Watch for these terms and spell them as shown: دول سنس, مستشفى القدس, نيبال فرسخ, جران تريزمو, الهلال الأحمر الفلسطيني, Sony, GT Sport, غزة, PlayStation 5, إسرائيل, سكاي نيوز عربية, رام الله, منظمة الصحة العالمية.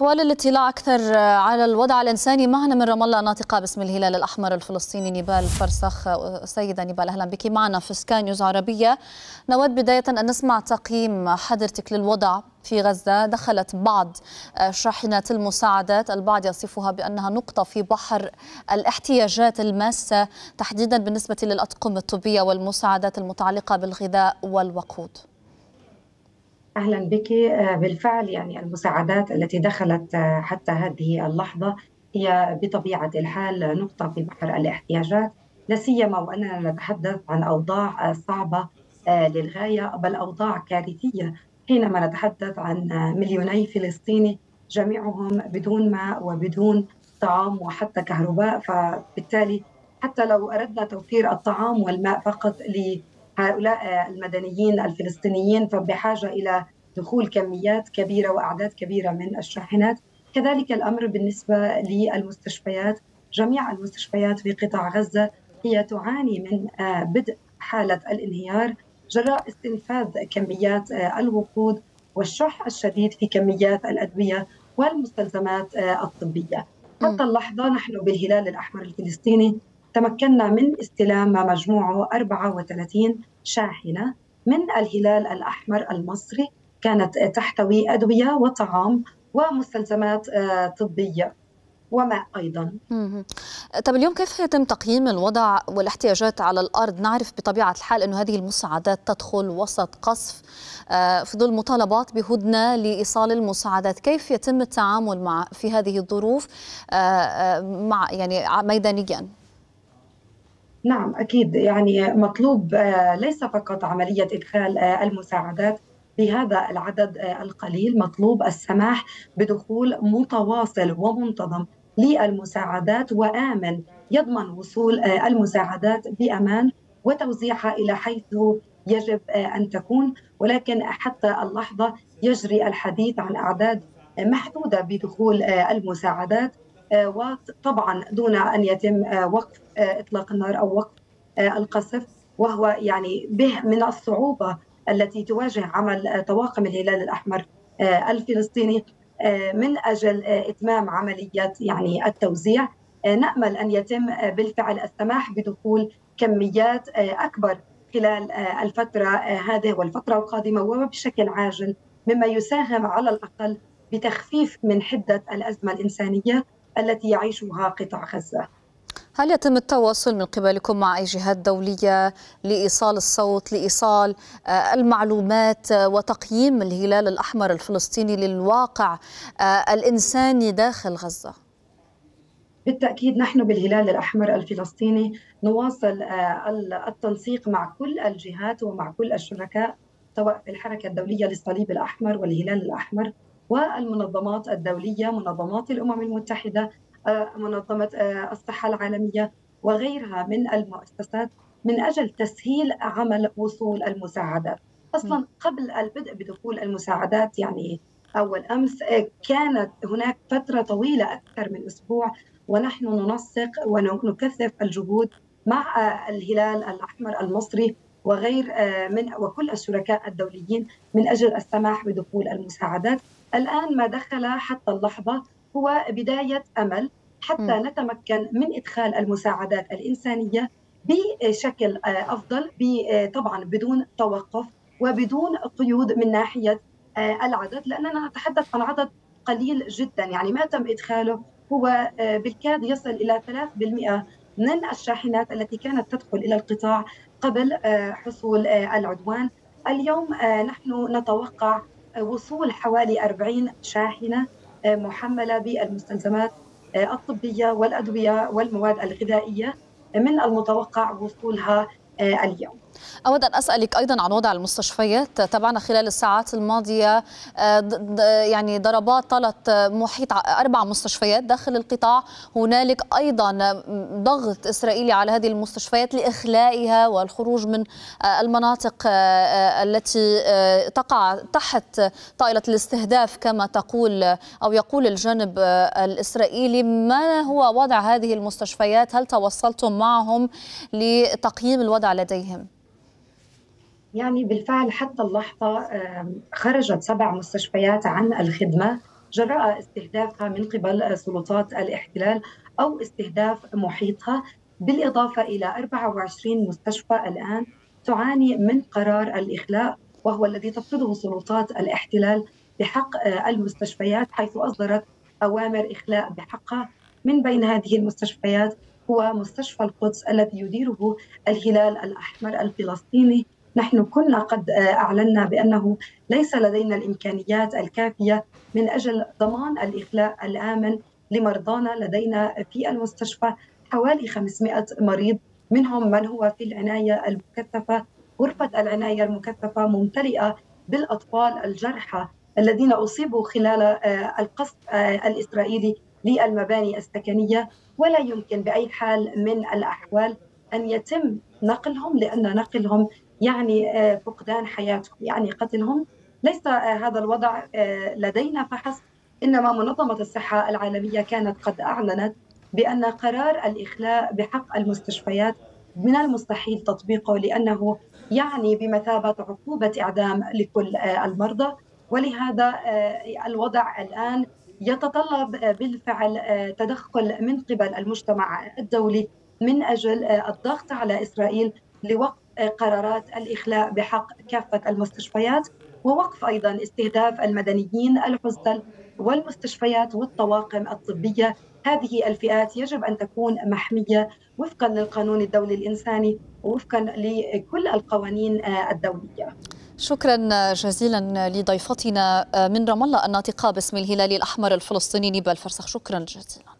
وللاطلاع أكثر على الوضع الإنساني معنا من رام الله ناطقة باسم الهلال الأحمر الفلسطيني نيبال فرسخ. سيدة نيبال، أهلا بك معنا في سكاي نيوز عربية. نود بداية أن نسمع تقييم حضرتك للوضع في غزة. دخلت بعض شاحنات المساعدات، البعض يصفها بأنها نقطة في بحر الاحتياجات الماسة، تحديدا بالنسبة للأطقم الطبية والمساعدات المتعلقة بالغذاء والوقود. أهلا بك. بالفعل يعني المساعدات التي دخلت حتى هذه اللحظة هي بطبيعة الحال نقطة في بحر الاحتياجات، لا سيما وأننا نتحدث عن أوضاع صعبة للغاية، بل أوضاع كارثية، حينما نتحدث عن مليوني فلسطيني جميعهم بدون ماء وبدون طعام وحتى كهرباء. فبالتالي حتى لو أردنا توفير الطعام والماء فقط هؤلاء المدنيين الفلسطينيين فبحاجة إلى دخول كميات كبيرة وأعداد كبيرة من الشاحنات. كذلك الأمر بالنسبة للمستشفيات، جميع المستشفيات في قطاع غزة هي تعاني من بدء حالة الانهيار جراء استنفاذ كميات الوقود والشح الشديد في كميات الأدوية والمستلزمات الطبية. حتى اللحظة نحن بالهلال الأحمر الفلسطيني تمكنا من استلام مجموعه 34 شاحنة من الهلال الأحمر المصري، كانت تحتوي أدوية وطعام ومستلزمات طبية وماء أيضا. طب اليوم كيف يتم تقييم الوضع والاحتياجات على الأرض؟ نعرف بطبيعة الحال أن هذه المساعدات تدخل وسط قصف في ظل مطالبات بهدنة لإيصال المساعدات. كيف يتم التعامل في هذه الظروف مع ميدانيا؟ نعم أكيد، يعني مطلوب ليس فقط عملية إدخال المساعدات بهذا العدد القليل، مطلوب السماح بدخول متواصل ومنتظم للمساعدات وآمن يضمن وصول المساعدات بأمان وتوزيعها إلى حيث يجب أن تكون. ولكن حتى اللحظة يجري الحديث عن أعداد محدودة بدخول المساعدات، وطبعا دون أن يتم وقف إطلاق النار أو وقف القصف، وهو يعني به من الصعوبة التي تواجه عمل طواقم الهلال الأحمر الفلسطيني من أجل إتمام عملية التوزيع. نأمل أن يتم بالفعل السماح بدخول كميات أكبر خلال الفترة هذه والفترة القادمة وبشكل عاجل، مما يساهم على الأقل بتخفيف من حدة الأزمة الإنسانية التي يعيشها قطاع غزة. هل يتم التواصل من قبلكم مع أي جهات دولية لإيصال الصوت، لإيصال المعلومات وتقييم الهلال الأحمر الفلسطيني للواقع الإنساني داخل غزة؟ بالتأكيد نحن بالهلال الأحمر الفلسطيني نواصل التنسيق مع كل الجهات ومع كل الشركاء، سواء الحركة الدولية للصليب الأحمر والهلال الأحمر والمنظمات الدولية، منظمات الأمم المتحدة، منظمة الصحة العالمية وغيرها من المؤسسات، من أجل تسهيل عمل وصول المساعدات. أصلا قبل البدء بدخول المساعدات أول أمس كانت هناك فترة طويلة أكثر من أسبوع، ونحن ننسق ونكثف الجهود مع الهلال الأحمر المصري وكل الشركاء الدوليين من أجل السماح بدخول المساعدات. الآن ما دخل حتى اللحظة هو بداية أمل حتى نتمكن من إدخال المساعدات الإنسانية بشكل أفضل، طبعا بدون توقف وبدون قيود من ناحية العدد، لأننا نتحدث عن عدد قليل جدا. ما تم إدخاله هو بالكاد يصل إلى 3% من الشاحنات التي كانت تدخل إلى القطاع قبل حصول العدوان. اليوم نحن نتوقع وصول حوالي 40 شاحنة محملة بالمستلزمات الطبية والأدوية والمواد الغذائية، من المتوقع وصولها اليوم. أود أن أسألك أيضا عن وضع المستشفيات. تابعنا خلال الساعات الماضية ضربات طالت محيط 4 مستشفيات داخل القطاع. هنالك أيضا ضغط إسرائيلي على هذه المستشفيات لإخلائها والخروج من المناطق التي تقع تحت طائلة الاستهداف كما تقول أو يقول الجانب الإسرائيلي. ما هو وضع هذه المستشفيات؟ هل تواصلتم معهم لتقييم الوضع لديهم؟ بالفعل حتى اللحظة خرجت 7 مستشفيات عن الخدمة، جراء استهدافها من قبل سلطات الاحتلال أو استهداف محيطها، بالإضافة إلى 24 مستشفى الآن تعاني من قرار الإخلاء، وهو الذي تفرضه سلطات الاحتلال بحق المستشفيات، حيث أصدرت أوامر إخلاء بحقها. من بين هذه المستشفيات هو مستشفى القدس الذي يديره الهلال الأحمر الفلسطيني. نحن كنا قد أعلنا بأنه ليس لدينا الإمكانيات الكافية من أجل ضمان الإخلاء الآمن لمرضانا. لدينا في المستشفى حوالي 500 مريض، منهم من هو في العناية المكثفة. غرفة العناية المكثفة ممتلئة بالأطفال الجرحى الذين أصيبوا خلال القصف الإسرائيلي للمباني السكنية، ولا يمكن بأي حال من الأحوال أن يتم نقلهم، لأن نقلهم يعني فقدان حياتهم، يعني قتلهم. ليس هذا الوضع لدينا فحسب، إنما منظمة الصحة العالمية كانت قد أعلنت بأن قرار الإخلاء بحق المستشفيات من المستحيل تطبيقه، لأنه يعني بمثابة عقوبة إعدام لكل المرضى. ولهذا الوضع الآن يتطلب بالفعل تدخل من قبل المجتمع الدولي من أجل الضغط على إسرائيل لوقف قرارات الإخلاء بحق كافة المستشفيات، ووقف أيضا استهداف المدنيين العزل والمستشفيات والطواقم الطبية. هذه الفئات يجب أن تكون محمية وفقا للقانون الدولي الإنساني ووفقا لكل القوانين الدولية. شكرا جزيلا لضيفتنا من رام الله الناطقة باسم الهلال الأحمر الفلسطيني نيبال فرسخ، شكرا جزيلا.